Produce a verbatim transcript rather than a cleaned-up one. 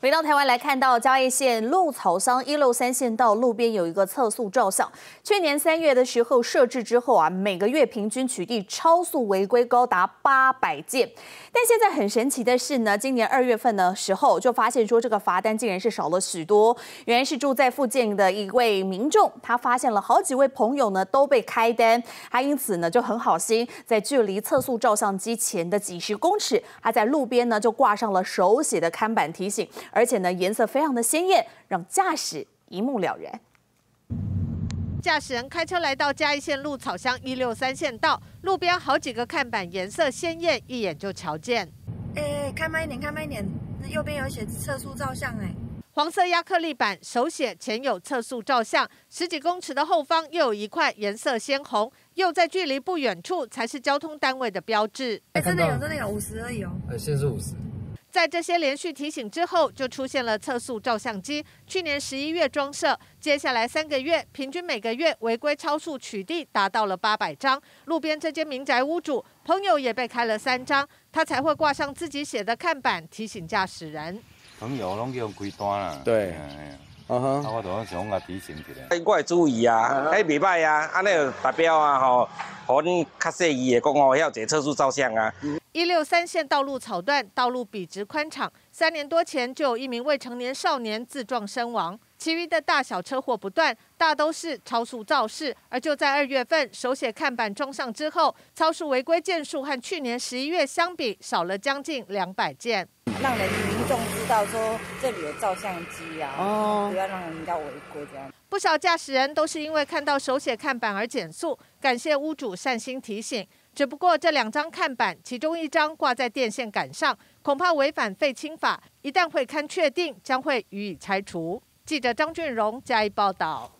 回到台湾来看到嘉义县鹿草乡一六三县道路边有一个测速照相，去年三月的时候设置之后啊，每个月平均取缔超速违规高达八百件。但现在很神奇的是呢，今年二月份的时候就发现说这个罚单竟然是少了许多，原来是住在附近的一位民众，他发现了好几位朋友呢都被开单，他因此呢就很好心，在距离测速照相机前的几十公尺，他在路边呢就挂上了手写的看板提醒。 而且呢，颜色非常的鲜艳，让驾驶一目了然。驾驶人开车来到嘉义县鹿草乡一六三县道，路边好几个看板，颜色鲜艳，一眼就瞧见。哎，开慢一点，开慢一点，那右边有写测速照相哎。 黄色亚克力板手写前有测速照相，十几公尺的后方又有一块颜色鲜红，又在距离不远处才是交通单位的标志。哎，真的有，真的有五十而已哦。哎，限速五十。 在这些连续提醒之后，就出现了测速照相机。去年十一月装设，接下来三个月，平均每个月违规超速取缔达到了八百张。路边这间民宅屋主朋友也被开了三张，他才会挂上自己写的看板提醒驾驶人。朋友拢叫开单啦，对，嗯哼，我同想啊提醒一下，我会注意啊，哎袂歹啊，安尼有达标啊吼，互恁较细意的讲哦，要坐测速照相啊。 一六三线道路草段，道路笔直宽敞。三年多前就有一名未成年少年自撞身亡，其余的大小车祸不断，大都是超速肇事。而就在二月份，手写看板装上之后，超速违规件数和去年十一月相比，少了将近两百件。让人民众知道说这里有照相机啊，哦、不要让人家违规这样。不少驾驶人都是因为看到手写看板而减速，感谢屋主善心提醒。 只不过这两张看板，其中一张挂在电线杆上，恐怕违反废青法，一旦会勘确定，将会予以拆除。记者张俊荣加以报道。